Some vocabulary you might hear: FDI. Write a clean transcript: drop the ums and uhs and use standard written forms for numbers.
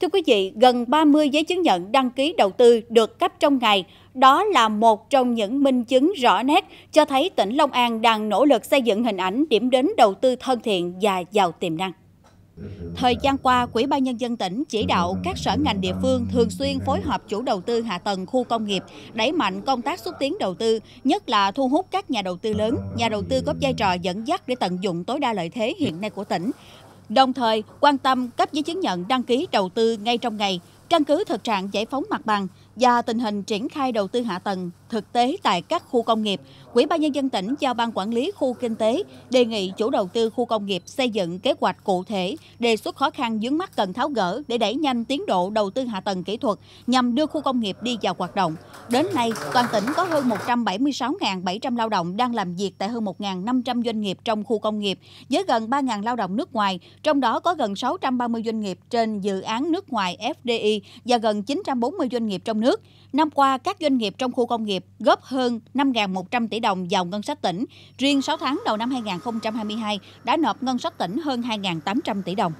Thưa quý vị, gần 30 giấy chứng nhận đăng ký đầu tư được cấp trong ngày. Đó là một trong những minh chứng rõ nét cho thấy tỉnh Long An đang nỗ lực xây dựng hình ảnh điểm đến đầu tư thân thiện và giàu tiềm năng. Thời gian qua, Ủy ban Nhân dân tỉnh chỉ đạo các sở ngành địa phương thường xuyên phối hợp chủ đầu tư hạ tầng khu công nghiệp, đẩy mạnh công tác xúc tiến đầu tư, nhất là thu hút các nhà đầu tư lớn, nhà đầu tư có vai trò dẫn dắt để tận dụng tối đa lợi thế hiện nay của tỉnh. Đồng thời, quan tâm cấp giấy chứng nhận đăng ký đầu tư ngay trong ngày, căn cứ thực trạng giải phóng mặt bằng và tình hình triển khai đầu tư hạ tầng thực tế tại các khu công nghiệp, Ủy ban Nhân dân tỉnh giao Ban Quản lý Khu Kinh tế đề nghị chủ đầu tư khu công nghiệp xây dựng kế hoạch cụ thể, đề xuất khó khăn vướng mắc cần tháo gỡ để đẩy nhanh tiến độ đầu tư hạ tầng kỹ thuật nhằm đưa khu công nghiệp đi vào hoạt động. Đến nay, toàn tỉnh có hơn 176.700 lao động đang làm việc tại hơn 1.500 doanh nghiệp trong khu công nghiệp, với gần 3.000 lao động nước ngoài, trong đó có gần 630 doanh nghiệp trên dự án nước ngoài FDI và gần 940 doanh nghiệp trong nước. Năm qua, các doanh nghiệp trong khu công nghiệp góp hơn 5.100 tỷ đồng vào ngân sách tỉnh. Riêng 6 tháng đầu năm 2022 đã nộp ngân sách tỉnh hơn 2.800 tỷ đồng.